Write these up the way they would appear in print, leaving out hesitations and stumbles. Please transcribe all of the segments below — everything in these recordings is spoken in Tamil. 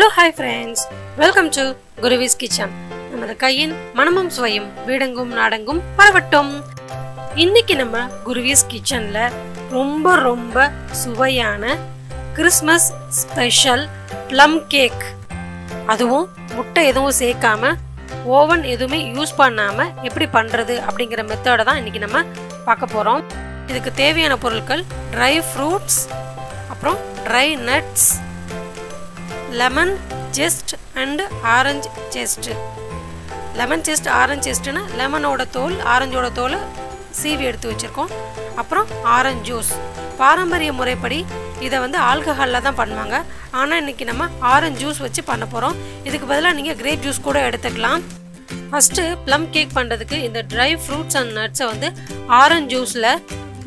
Hello hi friends welcome to Guruvi's kitchen नमद कैयिन मनमुम स्वयम वीडंगुम नाडंगुम परवट्टुम इन्निक्कु नम्मा गुरुवीस किचन ला रोम्बा रोम्बा सुवैयाना क्रिसमस स्पेशल प्लम केक अदुवुम मुट्टै एदुवुम सेक्कामा ओवन एदुवुमे यूज பண்ணாம எப்படி பண்றது அப்படிங்கற மெத்தட் தான் இன்னைக்கு நம்ம பார்க்க போறோம் இதுக்கு தேவையான பொருட்கள் dry fruits அப்புறம் dry nuts lemon zest and orange zest ना lemon ओड़ा तोल orange ओड़ा तोल सीवी एड़त्तु वेच्चिरुक्कोम अप्पुறம் orange juice पारंपरिय मुरैपड़ी इद वंदु alcohol ला दान पण्णुवांगा आना इन्नैक्कु नम्मा orange juice वेच्चु पण्ण पोरोम इदुक्कु बदला नींगा grape juice कूड एडुत्तुक्कलाम फर्स्ट plum cake पண்றதுக்கு इंद dry fruits and nuts वंदु orange juice ला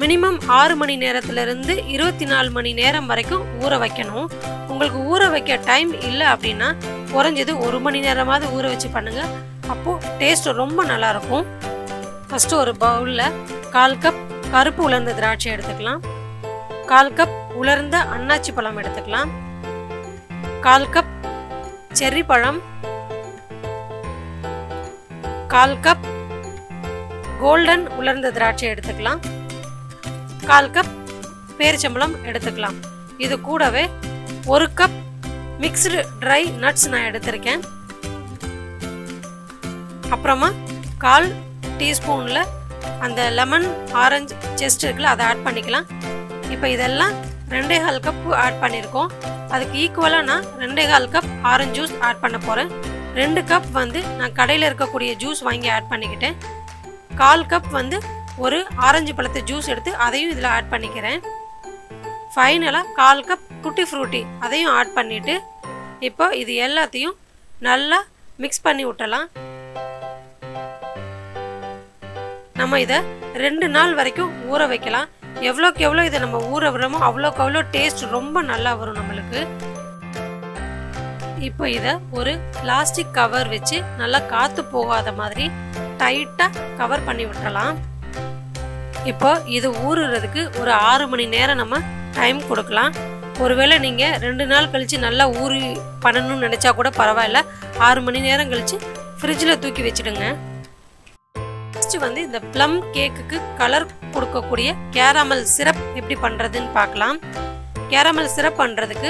मिनिमम 6 மணி நேரத்துல இருந்து 24 மணி நேரம் வரைக்கும் ஊற வைக்கணும் உங்களுக்கு ஊற வைக்க டைம் இல்ல அப்படினா குறஞ்சது 1 மணி நேரமாவது ஊற வச்சு பண்ணுங்க அப்போ டேஸ்ட் ரொம்ப நல்லா இருக்கும் ஃபர்ஸ்ட் ஒரு பவுல்ல 1/4 கப் கருப்பு உலர்ந்த திராட்சை எடுத்துக்கலாம் 1/4 கப் உலர்ந்த அன்னாசி பழம் எடுத்துக்கலாம் 1/4 கப் செர்ரி பழம் 1/4 கப் கோல்டன் உலர்ந்த திராட்சை எடுத்துக்கலாம் 1/4 कप பேரிச்சம்பழம் எடுத்துக்கலாம் இது கூடவே 1 கப் மிக்ஸ்டு dry nuts நான் எடுத்துர்க்கேன் அப்புறமா 1/4 டீஸ்பூன்ல அந்த லெமன் ஆரஞ்சு ஜெஸ்ட் இருக்குல அதை ஆட் பண்ணிக்கலாம் இப்போ இதெல்லாம் 2.5 கப் ஆட் பண்ணிருக்கோம் அதுக்கு ஈக்குவலா நான் 2.5 கப் ஆரஞ்சு ஜூஸ் ஆட் பண்ண போறேன் 2 கப் வந்து நான் கடையில இருக்க கூடிய ஜூஸ் வாங்கி ஆட் பண்ணிக்கிட்டேன் 1/4 கப் வந்து ஒரு ஆரஞ்சு பழத்து ஜூஸ் எடுத்து அதையும் இதல ஆட் பண்ணிக்கிறேன் ஃபைனலா 1/4 கப் Tutty Fruity அதையும் ஆட் பண்ணிட்டு இப்போ இது எல்லாத்தையும் நல்லா mix பண்ணி விட்டலாம் நம்ம இத 2 நாள் வரைக்கும் ஊற வைக்கலாம் எவ்வளவுக்கு எவ்வளவு இத நம்ம ஊற விடுறோமோ அவ்வளவுக்கு அவ்வளவு டேஸ்ட் ரொம்ப நல்லா வரும் நமக்கு இப்போ இத ஒரு பிளாஸ்டிக் கவர் வச்சு நல்லா காத்து போகாத மாதிரி டைட்டா கவர் பண்ணி விட்டலாம் இப்போ இது ஊறுறதுக்கு ஒரு 6 மணி நேரம் நம்ம டைம் கொடுக்கலாம் ஒருவேளை நீங்க 2 நாள் கழிச்சு நல்லா ஊறி பண்ணனும்னு நினைச்சா கூட பரவாயில்லை 6 மணி நேரம் கழிச்சு ஃப்ரிட்ஜ்ல தூக்கி வெச்சிடுங்க நெக்ஸ்ட் வந்து இந்த ப்ளம் கேக்குக்கு கலர் கொடுக்க கூடிய கேரமல் சிரப் எப்படி பண்றதுன்னு பார்க்கலாம் கேரமல் சிரப் பண்றதுக்கு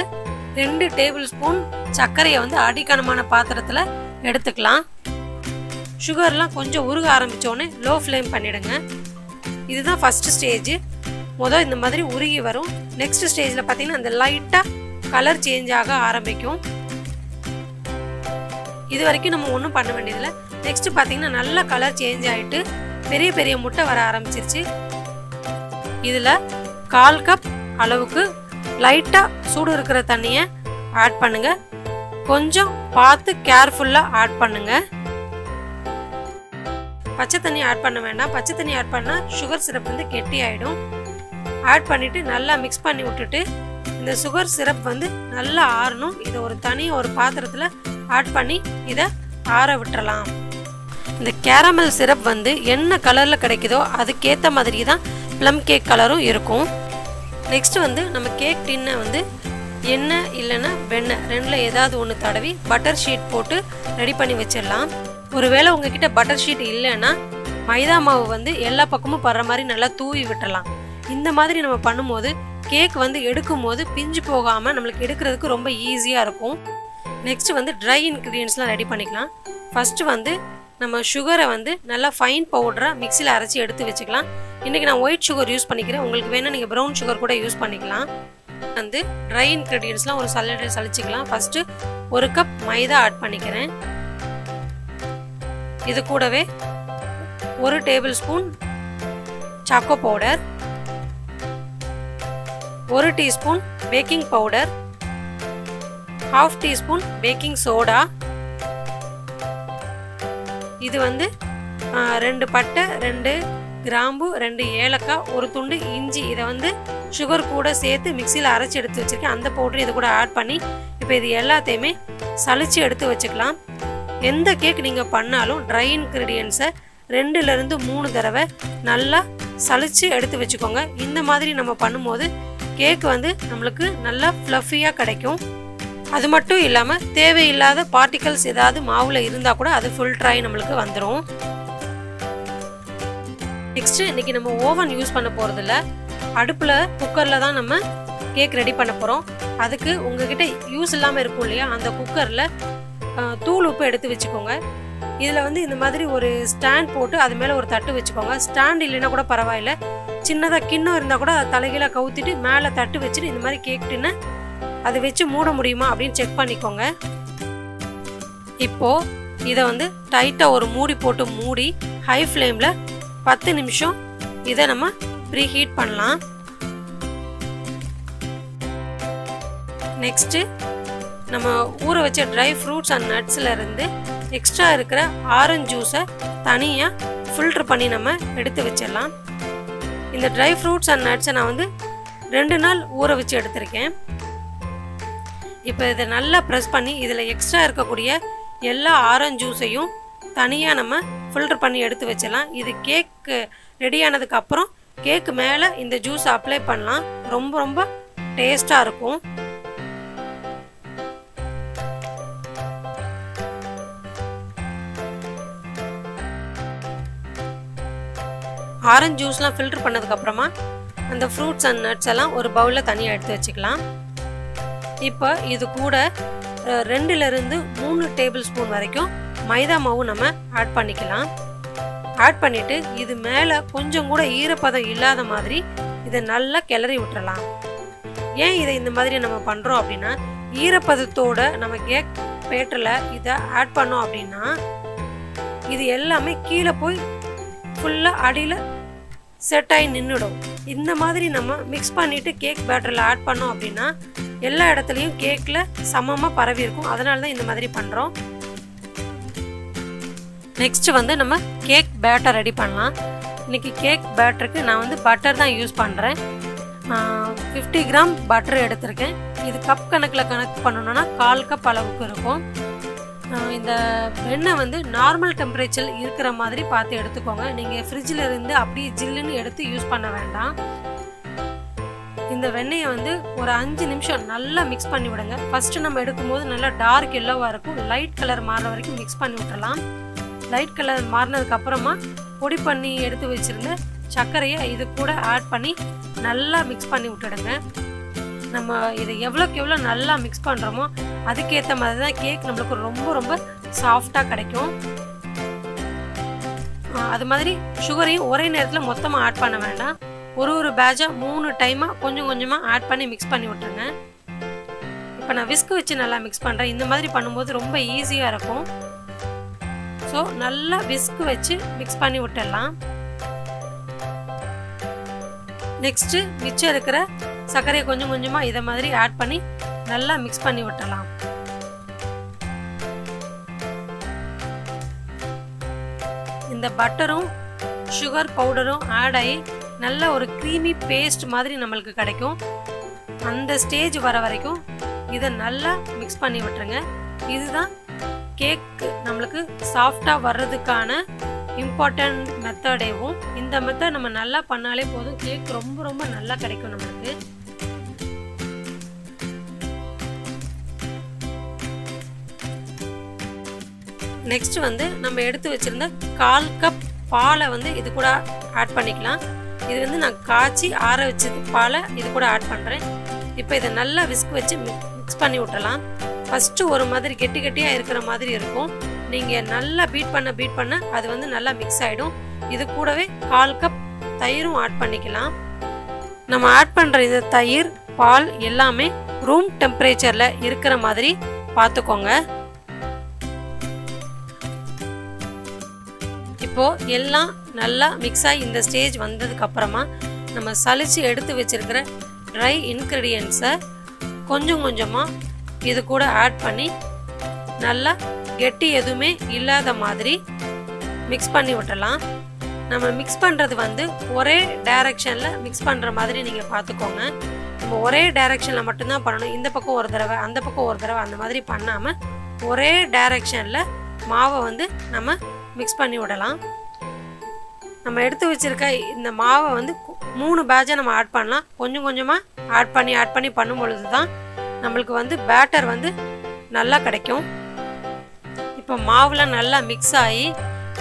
2 டேபிள் ஸ்பூன் சர்க்கரையை வந்து அடிக்கனமான பாத்திரத்துல எடுத்துக்கலாம் சுகர்லாம் கொஞ்சம் உருக ஆரம்பிச்ச உடனே லோ ஃப்ளேம் பண்ணிடுங்க இதுதான் ஃபர்ஸ்ட் ஸ்டேஜ் மொத இந்த மாதிரி உருகி வரும் நெக்ஸ்ட் ஸ்டேஜ்ல பாத்தீங்கன்னா அந்த லைட்டா கலர் சேஞ்ச் ஆக ஆரம்பிக்கும் இது வரைக்கும் நம்ம ஒண்ணும் பண்ண வேண்டியதில்லை நெக்ஸ்ட் பாத்தீங்கன்னா நல்ல கலர் சேஞ்ச் ஆயிட்டு பெரிய பெரிய முட்டை வர ஆரம்பிச்சிருச்சு இதுல 1/4 கப் அளவுக்கு லைட்டா சூடு இருக்கிற தண்ணியை ஆட் பண்ணுங்க கொஞ்சம் பார்த்து கேர்ஃபுல்லா ஆட் பண்ணுங்க பச்சை தண்ணி ஆட் பண்ண வேண்டாம் பச்சை தண்ணி ஆட் பண்ணா சுகர் சிரப் வந்து கெட்டி ஆயிடும் ஆட் பண்ணிட்டு நல்லா mix பண்ணி விட்டுட்டு இந்த சுகர் சிரப் வந்து நல்லா ஆறணும் இத ஒரு தனி ஒரு பாத்திரத்துல ஆட் பண்ணி இத ஆற விட்டறலாம் இந்த கேரமல் சிரப் வந்து என்ன கலர்ல கிடைக்குதோ அதுக்கு ஏத்த மாதிரி தான் ப்ளம் கேக் கலரும் இருக்கும் நெக்ஸ்ட் வந்து நம்ம கேக் டின்னை வந்து எண்ணெய் இல்லனா வெண்ணெய் ரெண்டுல ஏதாவது ஒன்னு தடவி பட்டர் ஷீட் போட்டு ரெடி பண்ணி வெச்சிரலாம் ஒருவேளை உங்ககிட்ட பட்டர் ஷீட் இல்லனா மைதா மாவு வந்து எல்லா பக்கமும் பரற மாதிரி நல்லா தூவி விட்டலாம் இந்த மாதிரி நம்ம பண்ணும்போது கேக் வந்து எடுக்கும்போது பிஞ்சு போகாம நமக்கு எடுக்கிறதுக்கு ரொம்ப ஈஸியா இருக்கும் நெக்ஸ்ட் வந்து dry ingredientsலாம் ரெடி பண்ணிக்கலாம் ஃபர்ஸ்ட் வந்து நம்ம சுகரை வந்து நல்லா ஃபைன் பவுடரா மிக்ஸில அரைச்சு எடுத்து வெச்சுக்கலாம் இன்னைக்கு நான் white sugar யூஸ் பண்ணிக்கிறேன் உங்களுக்கு வேணா நீங்க brown sugar கூட யூஸ் பண்ணிக்கலாம் வந்து dry ingredientsலாம் ஒரு சல்லடை சலிச்சுக்கலாம் ஃபர்ஸ்ட் 1 கப் மைதா ஆட் பண்ணிக்கிறேன் இது கூடவே 1 tablespoon choco powder 1 teaspoon baking powder 1/2 teaspoon baking soda இது வந்து 2 பட்டை 2 கிராம்பு 2 ஏலக்காய் 1 துண்டு இஞ்சி இத வந்து சுகர் கூட சேர்த்து மிக்ஸில அரைச்சு எடுத்து வச்சிருக்கேன் அந்த பவுடர் இது கூட ஆட் பண்ணி இப்போ இது எல்லாத்தையுமே சலிச்சு எடுத்து வச்சுக்கலாம் எந்த கேக் நீங்க பண்ணாலும் dry ingredients 2 ல இருந்து 3 தடவை நல்லா சலிச்சு எடுத்து வெச்சுக்கோங்க இந்த மாதிரி நம்ம பண்ணும்போது கேக் வந்து நமக்கு நல்ல fluffy-ஆ கிடைக்கும் அது மட்டும் இல்லாம தேவையில்லாத பார்ட்டிகல்ஸ் ஏதாவது மாவுல இருந்தா கூட அது ஃபில்டர் ஆகி நமக்கு வந்துரும். நெக்ஸ்ட் இன்னைக்கு நம்ம ஓவன் யூஸ் பண்ண போறது இல்ல, அடுப்புல குக்கர்ல தான் நம்ம கேக் ரெடி பண்ண போறோம். அதுக்கு உங்ககிட்ட யூஸ் இல்லாம இருக்கும் இல்லையா, அந்த குக்கர்ல தூள் உப்பு எடுத்து வச்சுக்கோங்க. இதில் வந்து இந்த மாதிரி ஒரு ஸ்டாண்ட் போட்டு அது மேலே ஒரு தட்டு வச்சுக்கோங்க. ஸ்டாண்ட் இல்லைன்னா கூட பரவாயில்ல, சின்னதாக கிண்ணம் இருந்தால் கூட அதை தலைகீழ கவுத்திட்டு மேலே தட்டு வச்சுட்டு இந்த மாதிரி கேக் டின்னு அதை வச்சு மூட முடியுமா அப்படின்னு செக் பண்ணிக்கோங்க. இப்போது இதை வந்து டைட்டாக ஒரு மூடி போட்டு மூடி ஹை ஃப்ளேமில் 10 நிமிஷம் இதை நம்ம ப்ரீ ஹீட் பண்ணலாம். நெக்ஸ்ட்டு நம்ம ஊற வச்ச ட்ரை ஃப்ரூட்ஸ் அண்ட் நட்ஸ்லேருந்து எக்ஸ்ட்ரா இருக்கிற ஆரஞ்சு ஜூஸை தனியாக ஃபில்ட்ரு பண்ணி நம்ம எடுத்து வச்சிடலாம். இந்த ட்ரை ஃப்ரூட்ஸ் அண்ட் நட்ஸை நான் வந்து 2 நாள் ஊற வச்சு எடுத்திருக்கேன். இப்போ இதை நல்லா ப்ரெஸ் பண்ணி இதில் எக்ஸ்ட்ரா இருக்கக்கூடிய எல்லா ஆரஞ்சு ஜூஸையும் தனியாக நம்ம ஃபில்ட்ரு பண்ணி எடுத்து வச்சிடலாம். இது கேக்கு ரெடியானதுக்கு அப்புறம் கேக்கு மேலே இந்த ஜூஸ் அப்ளை பண்ணலாம். ரொம்ப ரொம்ப டேஸ்ட்டாக இருக்கும். ஆரஞ்சு ஜூஸ்லாம் ஃபில்டர் பண்ணதுக்கப்புறமா அந்த ஃப்ரூட்ஸ் அண்ட் நட்ஸ் எல்லாம் ஒரு பவுலில் தனியாக எடுத்து வச்சுக்கலாம். இப்போ இது கூட 2 லேருந்து 3 டேபிள் ஸ்பூன் வரைக்கும் மைதா மாவு நம்ம ஆட் பண்ணிக்கலாம். ஆட் பண்ணிவிட்டு இது மேலே கொஞ்சம் கூட ஈரப்பதம் இல்லாத மாதிரி இதை நல்லா கிளறி விட்டுறலாம். ஏன் இதை இந்த மாதிரி நம்ம பண்ணுறோம் அப்படின்னா, ஈரப்பதத்தோடு நம்ம கேக் பேட்டரில் இதை ஆட் பண்ணோம் அப்படின்னா இது எல்லாமே கீழே போய் ஃபுல்லாக அடியில் செட் ஆகி நின்றுடும். இந்த மாதிரி நம்ம மிக்ஸ் பண்ணிவிட்டு கேக் பேட்டரில் ஆட் பண்ணோம் அப்படின்னா எல்லா இடத்துலையும் கேக்கில் சமமாக பரவி இருக்கும். அதனால தான் இந்த மாதிரி பண்ணுறோம். நெக்ஸ்ட்டு வந்து நம்ம கேக் பேட்டர் ரெடி பண்ணலாம். இன்றைக்கி கேக் பேட்டருக்கு நான் வந்து பட்டர் தான் யூஸ் பண்ணுறேன். 50 கிராம் பட்டர் எடுத்திருக்கேன். இது கப் கணக்கில் கணக்கு பண்ணணுன்னா 1/4 கப் அளவுக்கு இருக்கும். இந்த வெண்ணெய் வந்து நார்மல் டெம்பரேச்சர் இருக்கிற மாதிரி பார்த்து எடுத்துக்கோங்க. நீங்கள் ஃப்ரிட்ஜில் இருந்து அப்படியே ஜில்லுன்னு எடுத்து யூஸ் பண்ண வேண்டாம். இந்த வெண்ணெயை வந்து ஒரு 5 நிமிஷம் நல்லா மிக்ஸ் பண்ணி விடுங்க. ஃபஸ்ட்டு நம்ம எடுக்கும்போது நல்லா டார்க் எல்லோவாக இருக்கும். லைட் கலர் மாறின வரைக்கும் மிக்ஸ் பண்ணி விட்டுறலாம். லைட் கலர் மாறினதுக்கப்புறமா பொடி பண்ணி எடுத்து வச்சுருந்த சர்க்கரையை இது கூட ஆட் பண்ணி நல்லா மிக்ஸ் பண்ணி விட்டுடுங்க. நம்ம இதை எவ்வளோக்கு எவ்வளோ நல்லா மிக்ஸ் பண்ணுறோமோ அதுக்கேற்ற மாதிரி தான் கேக் நம்மளுக்கு ரொம்ப ரொம்ப சாஃப்டாக கிடைக்கும். அது மாதிரி சுகரையும் ஒரே நேரத்தில் மொத்தமாக ஆட் பண்ண வேண்டாம். ஒரு பேட்சாக 3 டைமாக கொஞ்சம் கொஞ்சமாக ஆட் பண்ணி மிக்ஸ் பண்ணி விட்டுருங்க. இப்போ நான் விஸ்க் வச்சு நல்லா மிக்ஸ் பண்ணுறேன். இந்த மாதிரி பண்ணும்போது ரொம்ப ஈஸியாக இருக்கும். ஸோ நல்லா விஸ்க் வச்சு மிக்ஸ் பண்ணி விட்டுடலாம். நெக்ஸ்ட்டு மிச்சம் இருக்கிற சர்க்கரையை கொஞ்சம் கொஞ்சமாக இதை மாதிரி ஆட் பண்ணி நல்லா மிக்ஸ் பண்ணி விட்டலாம். இந்த பட்டரும் சுகர் பவுடரும் ஆட் ஆகி நல்ல ஒரு க்ரீமி பேஸ்ட் மாதிரி நம்மளுக்கு கிடைக்கும். அந்த ஸ்டேஜ் வர வரைக்கும் இதை நல்லா மிக்ஸ் பண்ணி விட்டுருங்க. இதுதான் கேக் நம்மளுக்கு சாஃப்டாக வர்றதுக்கான இம்பார்ட்டண்ட் மெத்தடேவும். இந்த மெத்தட் நம்ம நல்லா பண்ணாலே போதும், கேக் ரொம்ப ரொம்ப நல்லா கிடைக்கும் நம்மளுக்கு. நெக்ஸ்ட் வந்து நம்ம எடுத்து வச்சிருந்த 1/4 கப் பாலை வந்து இது கூட ஆட் பண்ணிக்கலாம். இது வந்து நான் காய்ச்சி ஆற வச்சது பாலை இது கூட ஆட் பண்ணுறேன். இப்போ இதை நல்லா விஸ்க் வச்சு மிக்ஸ் பண்ணி விட்டுறலாம். ஃபஸ்ட்டு ஒரு மாதிரி கெட்டியாக இருக்கிற மாதிரி இருக்கும். நீங்கள் நல்லா பீட் பண்ண அது வந்து நல்லா மிக்ஸ் ஆகிடும். இது கூடவே 1/4 கப் தயிரும் ஆட் பண்ணிக்கலாம். நம்ம ஆட் பண்ணுற இந்த தயிர் பால் எல்லாமே ரூம் டெம்பரேச்சரில் இருக்கிற மாதிரி பார்த்துக்கோங்க. இப்போது எல்லாம் நல்லா மிக்ஸ் ஆகி இந்த ஸ்டேஜ் வந்ததுக்கப்புறமா நம்ம சலிச்சு எடுத்து வச்சுருக்கிற ட்ரை இன்க்ரீடியன்ட்ஸை கொஞ்சம் கொஞ்சமாக இது கூட ஆட் பண்ணி நல்லா கெட்டி எதுவுமே இல்லாத மாதிரி மிக்ஸ் பண்ணி விட்டலாம். நம்ம மிக்ஸ் பண்ணுறது வந்து ஒரே டைரக்ஷனில் மிக்ஸ் பண்ணுற மாதிரி நீங்கள் பார்த்துக்கோங்க. நம்ம ஒரே டைரக்ஷனில் மட்டும்தான் பண்ணணும். இந்த பக்கம் ஒரு தடவை அந்த பக்கம் ஒரு தடவை அந்த மாதிரி பண்ணாமல் ஒரே டைரக்ஷனில் மாவை வந்து நம்ம மிக்ஸ் பண்ணி விடலாம். நம்ம எடுத்து வச்சுருக்க இந்த மாவை வந்து 3 பேட்சாக நம்ம ஆட் பண்ணலாம். கொஞ்சம் கொஞ்சமாக ஆட் பண்ணி பண்ணும் பொழுது தான் நம்மளுக்கு வந்து பேட்டர் வந்து நல்லா கிடைக்கும். இப்போ மாவுல நல்லா மிக்ஸ் ஆகி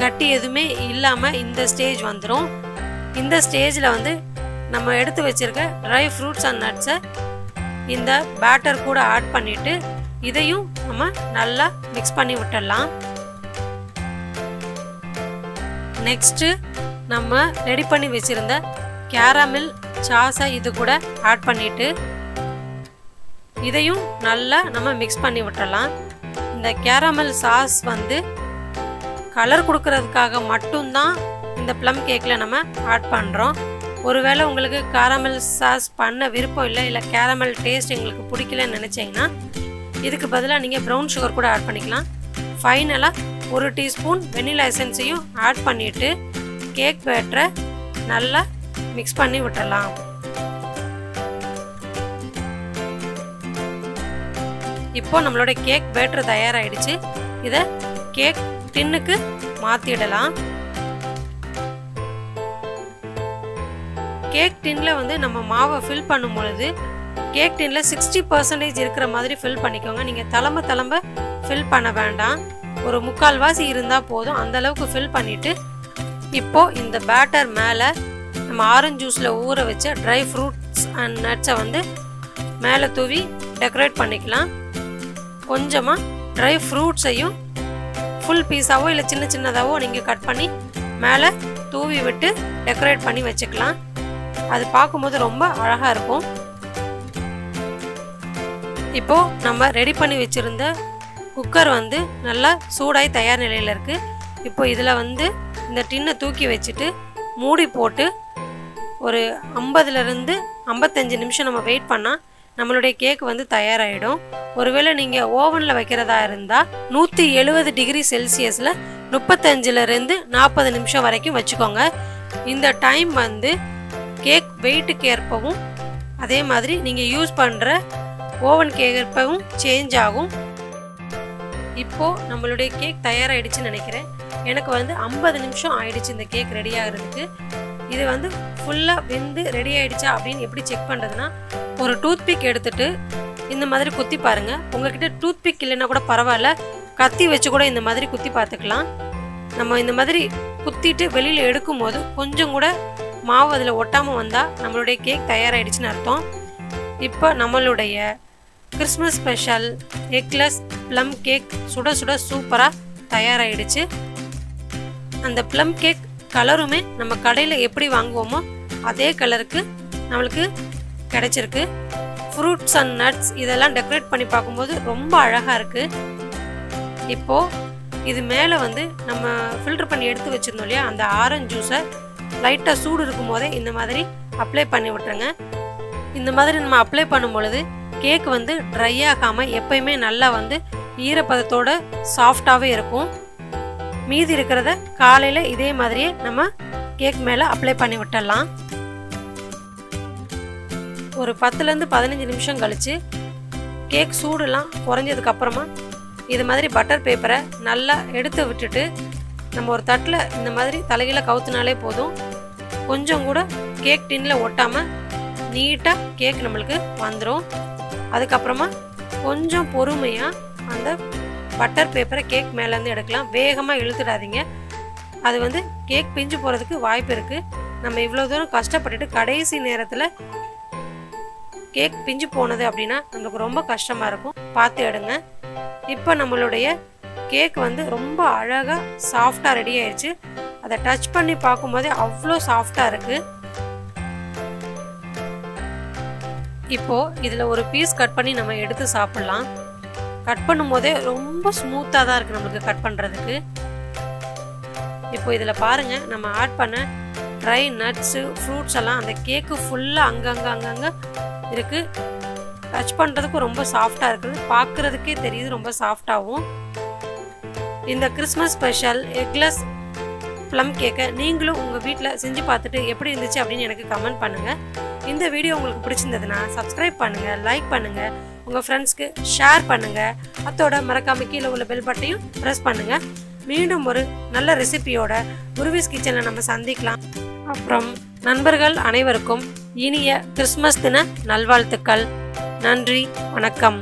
கட்டி எதுமே இல்லாம இந்த ஸ்டேஜ் வந்துரும். இந்த ஸ்டேஜ்ல வந்து நம்ம எடுத்து வச்சிருக்க ட்ரை ஃப்ரூட்ஸ் அண்ட் நட்ஸை இந்த பேட்டர் கூட ஆட் பண்ணிட்டு இதையும் நம்ம நல்லா மிக்ஸ் பண்ணி விட்டுடலாம். நெக்ஸ்ட் நம்ம ரெடி பண்ணி வச்சிருந்த கேரமில் சாஸை இது கூட ஆட் பண்ணிட்டு இதையும் நல்லா நம்ம மிக்ஸ் பண்ணி விட்டுடலாம். இந்த கேரமில் சாஸ் வந்து கலர் கொடுக்கறதுக்காக மட்டும்தான் இந்த ப்ளம் கேக்கில் நம்ம ஆட் பண்ணுறோம். ஒருவேளை உங்களுக்கு கேரமல் சாஸ் பண்ண விருப்பம் இல்லை, இல்லை கேரமல் டேஸ்ட் எங்களுக்கு பிடிக்கலன்னு நினச்சிங்கன்னா இதுக்கு பதிலாக நீங்கள் ப்ரௌன் சுகர் கூட ஆட் பண்ணிக்கலாம். ஃபைனலாக ஒரு டீஸ்பூன் வெனிலா எசன்ஸையும் ஆட் பண்ணிவிட்டு கேக் பேட்டரை நல்லா மிக்ஸ் பண்ணி விட்டுடலாம். இப்போ நம்மளோட கேக் பேட்டர் தயாராகிடுச்சு. இதை கேக் டின்னுக்கு மாற்றிடலாம். கேக் டின்னில் வந்து நம்ம மாவை ஃபில் பண்ணும் பொழுது கேக் டின்னில் 60% இருக்கிற மாதிரி ஃபில் பண்ணிக்கோங்க. நீங்கள் தளம்ப ஃபில் பண்ண வேண்டாம், ஒரு முக்கால்வாசி இருந்தால் போதும், அந்தளவுக்கு ஃபில் பண்ணிவிட்டு இப்போது இந்த பேட்டர் மேலே நம்ம ஆரஞ்சு ஜூஸில் ஊற வச்ச ட்ரை ஃப்ரூட்ஸ் அண்ட் நட்ஸை வந்து மேலே தூவி டெக்கரேட் பண்ணிக்கலாம். கொஞ்சமாக ட்ரை ஃப்ரூட்ஸையும் ஃபுல் பீஸாவோ இல்லை சின்ன சின்னதாகவோ நீங்கள் கட் பண்ணி மேலே தூவி விட்டு டெக்கரேட் பண்ணி வச்சுக்கலாம். அது பார்க்கும்போது ரொம்ப அழகாக இருக்கும். இப்போது நம்ம ரெடி பண்ணி வச்சுருந்த குக்கர் வந்து நல்லா சூடாய் தயார் நிலையில் இருக்குது. இப்போ இதில் வந்து இந்த டின்னை தூக்கி வச்சுட்டு மூடி போட்டு ஒரு 50லேருந்து 55 நிமிஷம் நம்ம வெயிட் பண்ணால் நம்மளுடைய கேக் வந்து தயாராகிடும். ஒருவேளை நீங்கள் ஓவனில் வைக்கிறதா இருந்தால் 170 டிகிரி செல்சியஸில் 35லேருந்து 40 நிமிஷம் வரைக்கும் வச்சுக்கோங்க. இந்த டைம் வந்து கேக் வெயிட்டுக்கு ஏற்பவும் அதே மாதிரி நீங்கள் யூஸ் பண்ணுற ஓவன் கேக் ஏற்பவும் சேஞ்ச் ஆகும். இப்போது நம்மளுடைய கேக் தயாராகிடுச்சுன்னு நினைக்கிறேன். எனக்கு வந்து 50 நிமிஷம் ஆகிடுச்சு இந்த கேக் ரெடி ஆகிறதுக்கு. இது வந்து ஃபுல்லாக வெந்து ரெடி ஆகிடுச்சா அப்படின்னு எப்படி செக் பண்ணுறதுன்னா, ஒரு டூத்பிக் எடுத்துகிட்டு இந்த மாதிரி குத்தி பாருங்கள். உங்கள்கிட்ட டூத்பிக் இல்லைன்னா கூட பரவாயில்ல, கத்தி வச்சு கூட இந்த மாதிரி குத்தி பார்த்துக்கலாம். நம்ம இந்த மாதிரி குத்திட்டு வெளியில் எடுக்கும்போது கொஞ்சம் கூட மாவு அதில் ஒட்டாமல் வந்தால் நம்மளுடைய கேக் தயாராகிடுச்சின்னு அர்த்தம். இப்போ நம்மளுடைய Christmas special eggless plum cake சுட சுட சூப்பராக தயாராகிடுச்சு. அந்த ப்ளம் கேக் கலருமே நம்ம கடையில் எப்படி வாங்குவோமோ அதே கலருக்கு நம்மளுக்கு கிடச்சிருக்கு. ஃப்ரூட்ஸ் அண்ட் நட்ஸ் இதெல்லாம் டெக்கரேட் பண்ணி பார்க்கும்போது ரொம்ப அழகாக இருக்குது. இப்போது இது மேலே வந்து நம்ம ஃபில்டர் பண்ணி எடுத்து வச்சுருந்தோம் இல்லையா, அந்த ஆரஞ்சு ஜூஸை லைட்டாக சூடு இருக்கும் போதே இந்த மாதிரி அப்ளை பண்ணி விட்டுருங்க. இந்த மாதிரி நம்ம அப்ளை பண்ணும் பொழுது கேக் வந்து ட்ரை ஆகாமல் எப்பயுமே நல்லா வந்து ஈரப்பதத்தோட சாஃப்டாகவே இருக்கும். மீதி இருக்கிறத காலையில் இதே மாதிரியே நம்ம கேக் மேலே அப்ளை பண்ணி விட்டுடலாம். ஒரு 10லேருந்து 15 நிமிஷம் கழித்து கேக் சூடுலாம் குறைஞ்சதுக்கப்புறமா இது மாதிரி பட்டர் பேப்பரை நல்லா எடுத்து விட்டுட்டு நம்ம ஒரு தட்டில் இந்த மாதிரி தலையில் கவுத்துனாலே போதும், கொஞ்சம் கூட கேக் டின்னில் ஒட்டாமல் நீட்டாக கேக் நம்மளுக்கு வந்துடும். அதுக்கப்புறமா கொஞ்சம் பொறுமையாக அந்த பட்டர் பேப்பரை கேக் மேலேருந்து எடுக்கலாம். வேகமாக இழுத்துடாதீங்க, அது வந்து கேக் பிஞ்சு போகிறதுக்கு வாய்ப்பு இருக்குது. நம்ம இவ்வளோ தூரம் கஷ்டப்பட்டுட்டு கடைசி நேரத்தில் கேக் பிஞ்சு போனது அப்படின்னா நம்மளுக்கு ரொம்ப கஷ்டமாக இருக்கும், பார்த்து எடுங்க. இப்போ நம்மளுடைய கேக் வந்து ரொம்ப அழகாக சாஃப்டாக ரெடி ஆயிடுச்சு. அதை டச் பண்ணி பார்க்கும்போதே அவ்வளோ சாஃப்டாக இருக்குது. இப்போது இதில் ஒரு பீஸ் கட் பண்ணி நம்ம எடுத்து சாப்பிட்லாம். கட் பண்ணும் போதே ரொம்ப ஸ்மூத்தாக தான் இருக்குது நம்மளுக்கு கட் பண்ணுறதுக்கு. இப்போ இதில் பாருங்கள், நம்ம ஆட் பண்ண ட்ரை நட்ஸு ஃப்ரூட்ஸ் எல்லாம் அந்த கேக்கு ஃபுல்லாக அங்கங்கே இருக்குது. டச் பண்ணுறதுக்கும் ரொம்ப சாஃப்டாக இருக்குது, பார்க்குறதுக்கே தெரியுது ரொம்ப சாஃப்டாகவும். இந்த கிறிஸ்மஸ் ஸ்பெஷல் எக்லெஸ் ப்ளம் கேக்கை நீங்களும் உங்கள் வீட்டில் செஞ்சு பார்த்துட்டு எப்படி இருந்துச்சு அப்படின்னு எனக்கு கமெண்ட் பண்ணுங்கள். இந்த வீடியோ உங்களுக்கு பிடிச்சிருந்ததுன்னா சப்ஸ்கிரைப் பண்ணுங்கள், லைக் பண்ணுங்கள், உங்கள் ஃப்ரெண்ட்ஸ்க்கு ஷேர் பண்ணுங்கள். அதோட மறக்காமல் கீழே உள்ள பெல் பட்டனையும் ப்ரெஸ் பண்ணுங்கள். மீண்டும் ஒரு நல்ல ரெசிபியோட குருவிஸ் கிச்சனில் நம்ம சந்திக்கலாம். அப்புறம் நண்பர்கள் அனைவருக்கும் இனிய கிறிஸ்மஸ் தின நல்வாழ்த்துக்கள். நன்றி, வணக்கம்.